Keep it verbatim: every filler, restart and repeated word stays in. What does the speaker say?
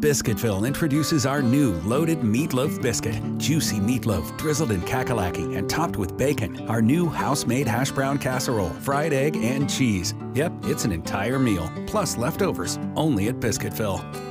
Biscuitville introduces our new loaded meatloaf biscuit. Juicy meatloaf drizzled in cackalacky and topped with bacon, our new house-made hash brown casserole, fried egg, and cheese. Yep, it's an entire meal, plus leftovers, only at Biscuitville.